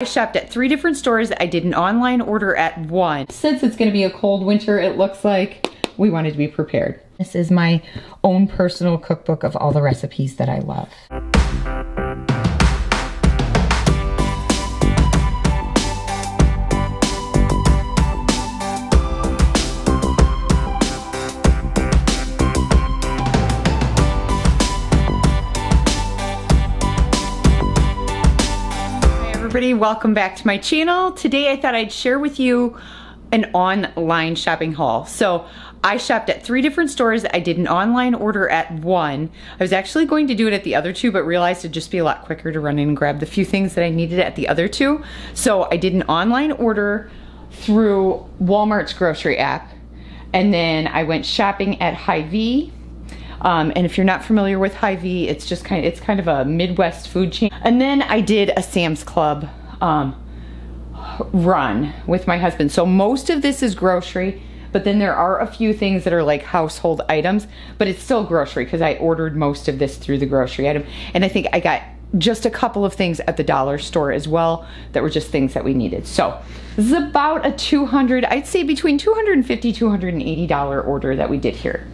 I shopped at 3 different stores. I did an online order at 1. Since it's going to be a cold winter, it looks like we wanted to be prepared. This is my own personal cookbook of all the recipes that I love. Welcome back to my channel. Today I thought I'd share with you an online shopping haul. So I shopped at 3 different stores. I did an online order at 1. I was actually going to do it at the other 2, but realized it'd just be a lot quicker to run in and grab the few things that I needed at the other 2. So I did an online order through Walmart's grocery app, and then I went shopping at Hy-Vee. And if you're not familiar with Hy-Vee, it's just kind of a Midwest food chain. And then I did a Sam's Club run with my husband. So most of this is grocery, but then there are a few things that are like household items, but it's still grocery because I ordered most of this through the grocery item. And I think I got just a couple of things at the dollar store as well that were just things that we needed. So this is about a I'd say between $250, $280 order that we did here.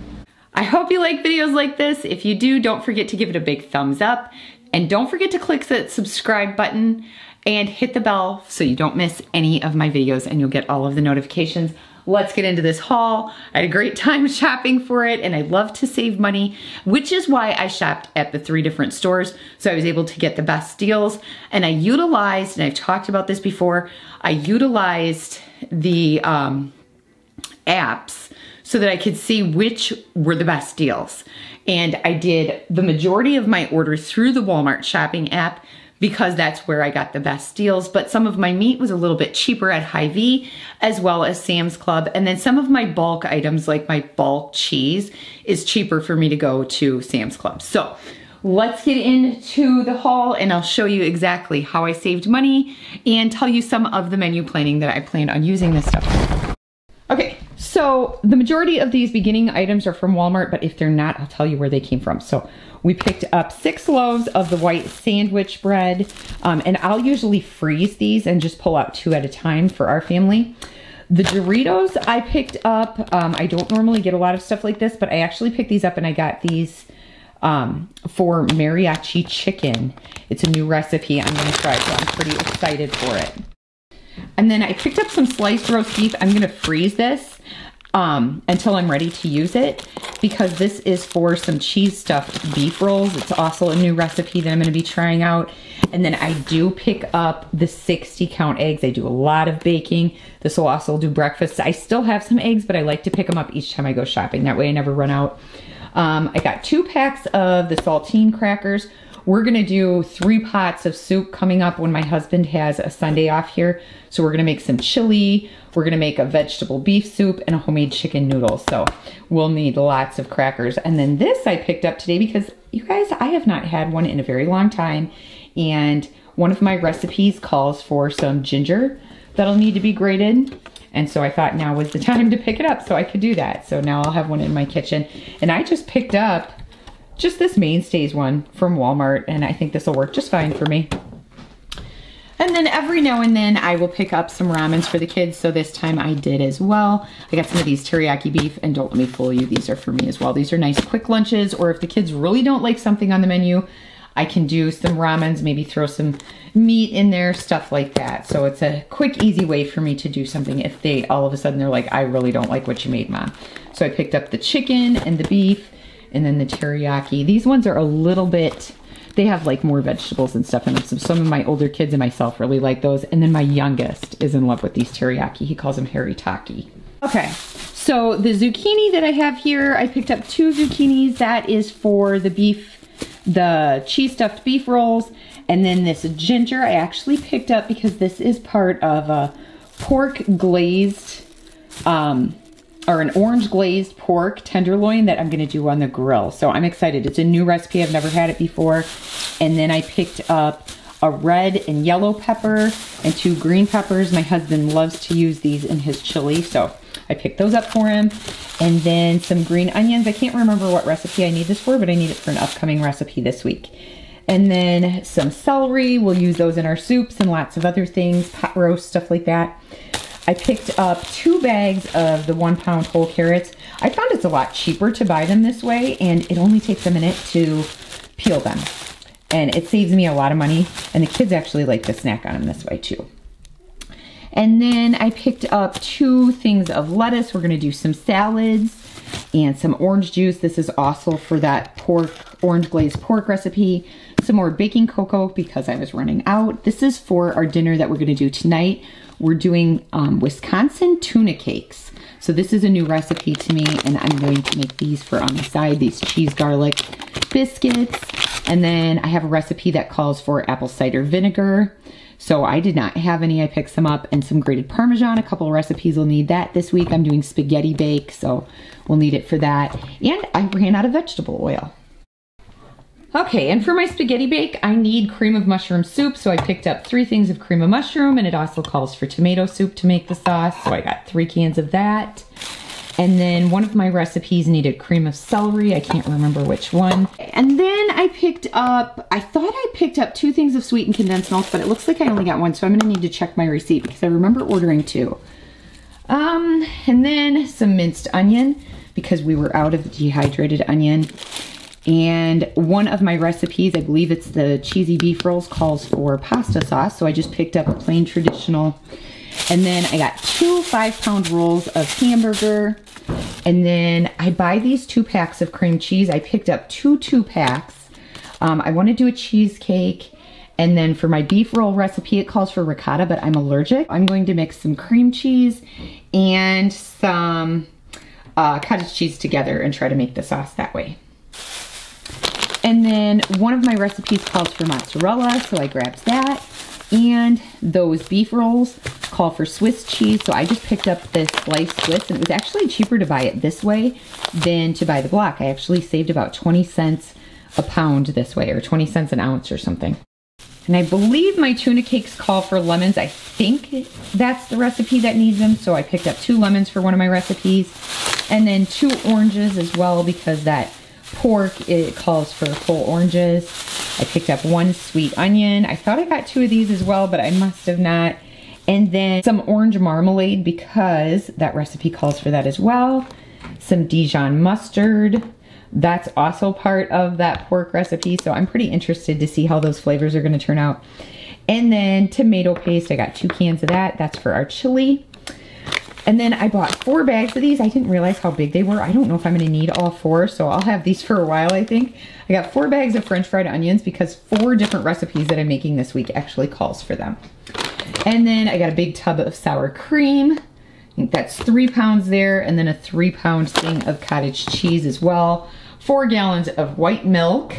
I hope you like videos like this. If you do, don't forget to give it a big thumbs up, and don't forget to click that subscribe button and hit the bell so you don't miss any of my videos and you'll get all of the notifications. Let's get into this haul. I had a great time shopping for it, and I love to save money, which is why I shopped at the 3 different stores, so I was able to get the best deals. And I utilized, and I've talked about this before, I utilized the apps so that I could see which were the best deals. And I did the majority of my orders through the Walmart shopping app because that's where I got the best deals. But some of my meat was a little bit cheaper at Hy-Vee as well as Sam's Club. And then some of my bulk items, like my bulk cheese, is cheaper for me to go to Sam's Club. So let's get into the haul, and I'll show you exactly how I saved money and tell you some of the menu planning that I plan on using this stuff for. Okay. So the majority of these beginning items are from Walmart, but if they're not, I'll tell you where they came from. So we picked up 6 loaves of the white sandwich bread, and I'll usually freeze these and just pull out 2 at a time for our family. The Doritos I picked up. I don't normally get a lot of stuff like this, but I actually picked these up, and I got these for mariachi chicken. It's a new recipe I'm going to try, so I'm pretty excited for it. And then I picked up some sliced roast beef. I'm going to freeze this until I'm ready to use it, because this is for some cheese stuffed beef rolls. It's also a new recipe that I'm going to be trying out. And then I do pick up the 60-count eggs. I do a lot of baking. This will also do breakfast. I still have some eggs, but I like to pick them up each time I go shopping. That way I never run out. I got 2 packs of the saltine crackers. We're gonna do 3 pots of soup coming up when my husband has a Sunday off here. So we're gonna make some chili, we're gonna make a vegetable beef soup, and a homemade chicken noodle. So we'll need lots of crackers. And then this I picked up today because, you guys, I have not had one in a very long time. And one of my recipes calls for some ginger that'll need to be grated. And so I thought now was the time to pick it up so I could do that. So now I'll have one in my kitchen. And I just picked up just this Mainstays one from Walmart, and I think this will work just fine for me. And then every now and then I will pick up some ramens for the kids, so this time I did as well. I got some of these teriyaki beef, and don't let me fool you, these are for me as well. These are nice quick lunches, or if the kids really don't like something on the menu, I can do some ramens, maybe throw some meat in there, stuff like that. So it's a quick, easy way for me to do something if they all of a sudden they're like, I really don't like what you made, Mom. So I picked up the chicken and the beef, and then the teriyaki. These ones are a little bit, they have like more vegetables and stuff in them. So some of my older kids and myself really like those. And then my youngest is in love with these teriyaki. He calls them hairy taki. Okay, so the zucchini that I have here, I picked up 2 zucchinis. That is for the beef, the cheese stuffed beef rolls. And then this ginger I actually picked up because this is part of a pork glazed, or an orange glazed pork tenderloin that I'm gonna do on the grill. So I'm excited. It's a new recipe. I've never had it before. And then I picked up a red and yellow pepper and 2 green peppers. My husband loves to use these in his chili, so I picked those up for him. And then some green onions. I can't remember what recipe I need this for, but I need it for an upcoming recipe this week. and then some celery. We'll use those in our soups and lots of other things, pot roast, stuff like that. I picked up 2 bags of the 1 pound whole carrots. I found it's a lot cheaper to buy them this way, and it only takes a minute to peel them. And it saves me a lot of money, and the kids actually like to snack on them this way too. And then I picked up 2 things of lettuce. We're gonna do some salads and some orange juice. This is also for that pork, orange glazed pork recipe. Some more baking cocoa because I was running out. This is for our dinner that we're gonna do tonight. We're doing Wisconsin tuna cakes. So this is a new recipe to me, and I'm going to make these for on the side, these cheese garlic biscuits. And then I have a recipe that calls for apple cider vinegar. So I did not have any, I picked some up, and some grated Parmesan. A couple of recipes will need that this week. I'm doing spaghetti bake, so we'll need it for that. And I ran out of vegetable oil. Okay, and for my spaghetti bake, I need cream of mushroom soup, so I picked up 3 things of cream of mushroom, and it also calls for tomato soup to make the sauce, so I got 3 cans of that. And then one of my recipes needed cream of celery. I can't remember which one. And then I picked up, I thought I picked up 2 things of sweetened condensed milk, but it looks like I only got 1, so I'm gonna need to check my receipt because I remember ordering 2. And then some minced onion because we were out of dehydrated onion. And one of my recipes, I believe it's the cheesy beef rolls, calls for pasta sauce, so I just picked up a plain traditional. And then I got 2 5-pound rolls of hamburger. And then I buy these 2 packs of cream cheese. I picked up 2 2-packs. I want to do a cheesecake. And then for my beef roll recipe, it calls for ricotta, but I'm allergic. I'm going to mix some cream cheese and some cottage cheese together and try to make the sauce that way. And then one of my recipes calls for mozzarella, so I grabbed that. And those beef rolls call for Swiss cheese, so I just picked up this sliced Swiss, and it was actually cheaper to buy it this way than to buy the block. I actually saved about 20 cents a pound this way, or 20 cents an ounce or something. And I believe my tuna cakes call for lemons. I think that's the recipe that needs them, so I picked up 2 lemons for one of my recipes, and then 2 oranges as well because that pork, it calls for whole oranges. I picked up 1 sweet onion. I thought I got 2 of these as well, but I must have not. And then some orange marmalade because that recipe calls for that as well. Some Dijon mustard. That's also part of that pork recipe, so I'm pretty interested to see how those flavors are going to turn out. And then tomato paste. I got 2 cans of that. That's for our chili. And then I bought 4 bags of these. I didn't realize how big they were. I don't know if I'm gonna need all 4, so I'll have these for a while, I think. I got 4 bags of French fried onions because 4 different recipes that I'm making this week actually calls for them. And then I got a big tub of sour cream. I think that's 3 pounds there, and then a 3-pound thing of cottage cheese as well. 4 gallons of white milk.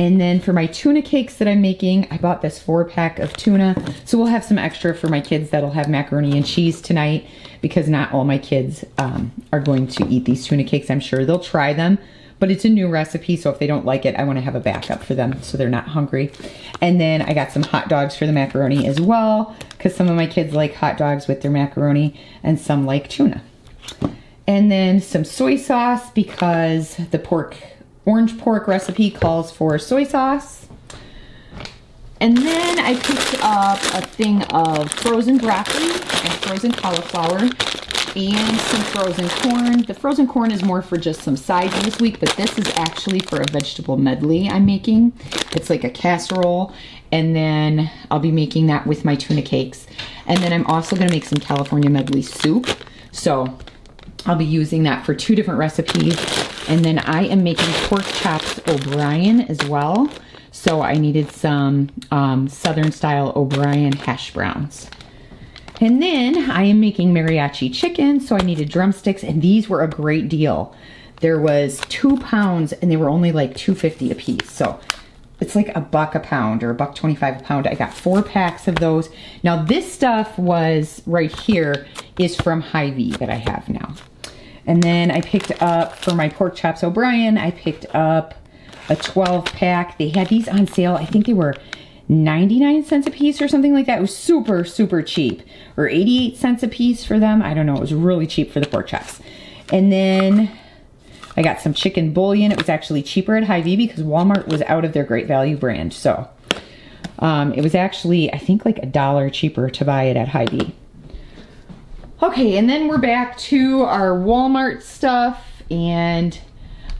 And then for my tuna cakes that I'm making, I bought this 4-pack of tuna. So we'll have some extra for my kids that'll have macaroni and cheese tonight because not all my kids are going to eat these tuna cakes. I'm sure they'll try them, but it's a new recipe. So if they don't like it, I want to have a backup for them so they're not hungry. And then I got some hot dogs for the macaroni as well because some of my kids like hot dogs with their macaroni and some like tuna. And then some soy sauce because the orange pork recipe calls for soy sauce. And then I picked up a thing of frozen broccoli and frozen cauliflower and some frozen corn. The frozen corn is more for just some sides this week, but this is actually for a vegetable medley I'm making. It's like a casserole, and then I'll be making that with my tuna cakes. And then I'm also gonna make some California medley soup. So I'll be using that for 2 different recipes. And then I am making pork chops O'Brien as well. So I needed some Southern style O'Brien hash browns. And then I am making mariachi chicken. So I needed drumsticks, and these were a great deal. There was 2 pounds and they were only like $2.50 a piece. So it's like $1 a pound or $1.25 a pound. I got 4 packs of those. Now this stuff was right here is from Hy-Vee that I have now. And then I picked up for my pork chops O'Brien, I picked up a 12-pack. They had these on sale. I think they were 99 cents a piece or something like that. It was super, super cheap, or 88 cents a piece for them. I don't know, it was really cheap for the pork chops. And then I got some chicken bouillon. It was actually cheaper at Hy-Vee because Walmart was out of their Great Value brand. So it was actually, I think, like $1 cheaper to buy it at Hy-Vee. Okay, and then we're back to our Walmart stuff, and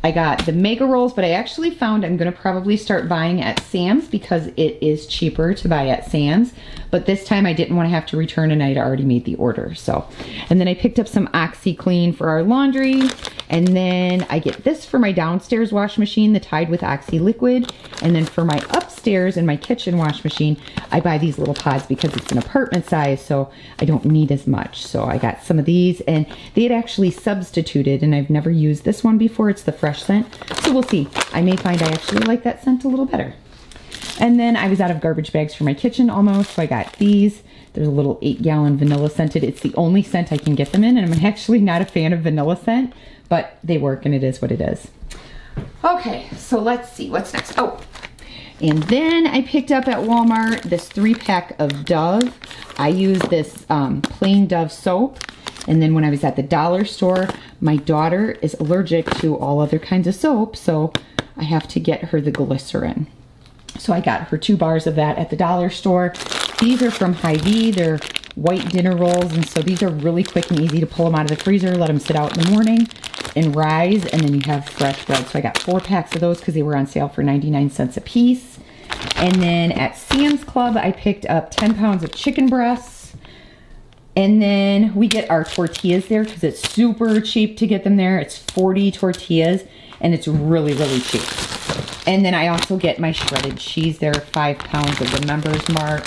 I got the mega rolls, but I actually found I'm gonna probably start buying at Sam's because it is cheaper to buy at Sam's, but this time I didn't wanna have to return and I'd already made the order, so. And then I picked up some OxyClean for our laundry, and then I get this for my downstairs wash machine, the Tide with Oxy Liquid, and then for my upstairs and my kitchen wash machine, I buy these little pods because it's an apartment size, so I don't need as much. So I got some of these, and they had actually substituted, and I've never used this one before, it's the fresh scent, so we'll see. I may find I actually like that scent a little better. And then I was out of garbage bags for my kitchen almost, so I got these. There's a little 8-gallon vanilla scented. It's the only scent I can get them in, and I'm actually not a fan of vanilla scent, but they work and it is what it is. Okay, so let's see what's next. Oh, and then I picked up at Walmart this 3-pack of Dove. I use this plain Dove soap. And then when I was at the dollar store, my daughter is allergic to all other kinds of soap, so I have to get her the glycerin. So I got her 2 bars of that at the dollar store. These are from Hy-Vee. They're white dinner rolls, and so these are really quick and easy to pull them out of the freezer, let them sit out in the morning and rise, and then you have fresh bread. So I got 4 packs of those because they were on sale for 99 cents a piece. And then at Sam's Club, I picked up 10 pounds of chicken breasts. And then we get our tortillas there because it's super cheap to get them there. It's 40 tortillas, and it's really, really cheap. And then I also get my shredded cheese there, 5 pounds of the Member's Mark.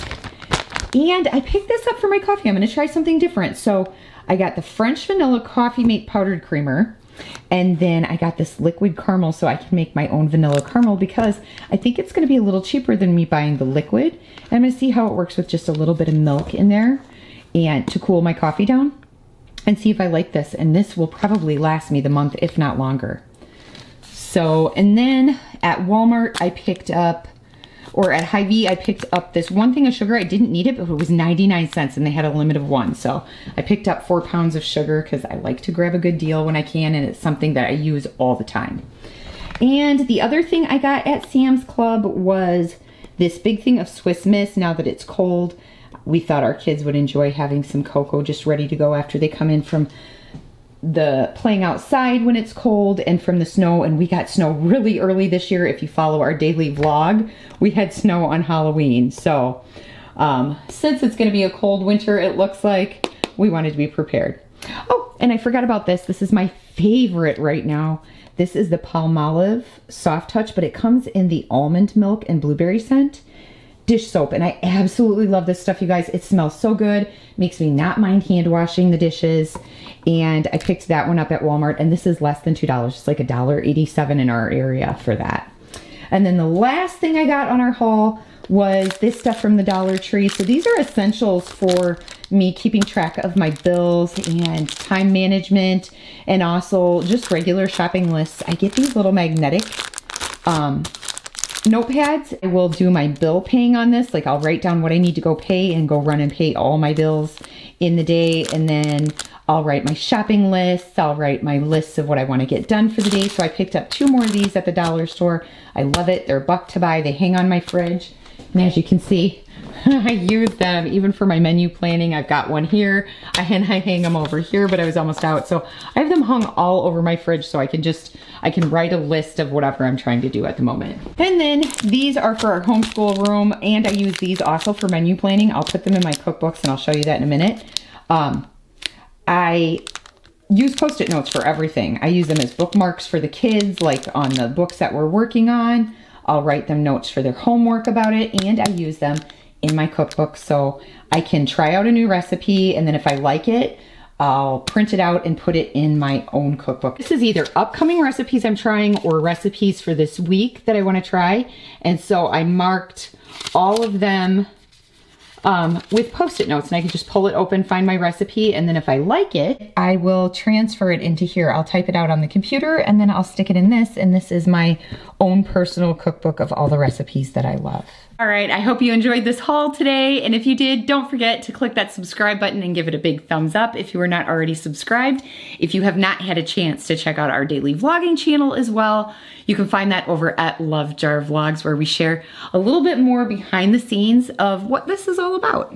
And I picked this up for my coffee. I'm gonna try something different. So I got the French Vanilla Coffee Mate Powdered Creamer, and then I got this liquid caramel so I can make my own vanilla caramel because I think it's gonna be a little cheaper than me buying the liquid. And I'm gonna see how it works with just a little bit of milk in there and to cool my coffee down and see if I like this. And this will probably last me the month, if not longer. So, and then at Walmart, I picked up, or at Hy-Vee, I picked up this one thing of sugar. I didn't need it, but it was 99 cents and they had a limit of 1. So I picked up 4 pounds of sugar because I like to grab a good deal when I can, and it's something that I use all the time. And the other thing I got at Sam's Club was this big thing of Swiss Miss. Now that it's cold, we thought our kids would enjoy having some cocoa just ready to go after they come in from the playing outside when it's cold and from the snow. And we got snow really early this year. If you follow our daily vlog, we had snow on Halloween. So since it's gonna be a cold winter, it looks like we wanted to be prepared. Oh, and I forgot about this. This is my favorite right now. This is the Palmolive Soft Touch, but it comes in the almond milk and blueberry scent dish soap, and I absolutely love this stuff, you guys. It smells so good, makes me not mind hand washing the dishes, and I picked that one up at Walmart, and this is less than $2. It's like $1.87 in our area for that. And then the last thing I got on our haul was this stuff from the Dollar Tree. So these are essentials for me keeping track of my bills and time management, and also just regular shopping lists. I get these little magnetic notepads. I will do my bill paying on this. Like, I'll write down what I need to go pay and go run and pay all my bills in the day. And then I'll write my shopping lists. I'll write my lists of what I want to get done for the day. So I picked up 2 more of these at the dollar store. I love it. They're $1 to buy. They hang on my fridge. And as you can see, I use them even for my menu planning. I've got one here, and I hang them over here, but I was almost out. So I have them hung all over my fridge so I can write a list of whatever I'm trying to do at the moment. And then these are for our homeschool room, and I use these also for menu planning. I'll put them in my cookbooks and I'll show you that in a minute. I use Post-it notes for everything. I use them as bookmarks for the kids, like on the books that we're working on. I'll write them notes for their homework about it, and I use them in my cookbook so I can try out a new recipe, and then if I like it, I'll print it out and put it in my own cookbook. This is either upcoming recipes I'm trying or recipes for this week that I want to try, and so I marked all of them with Post-it notes, and I can just pull it open, find my recipe, and then if I like it, I will transfer it into here. I'll type it out on the computer, and then I'll stick it in this, and this is my own personal cookbook of all the recipes that I love. All right, I hope you enjoyed this haul today, and if you did, don't forget to click that subscribe button and give it a big thumbs up if you are not already subscribed. If you have not had a chance to check out our daily vlogging channel as well, you can find that over at Love Jar Vlogs, where we share a little bit more behind the scenes of what this is all about.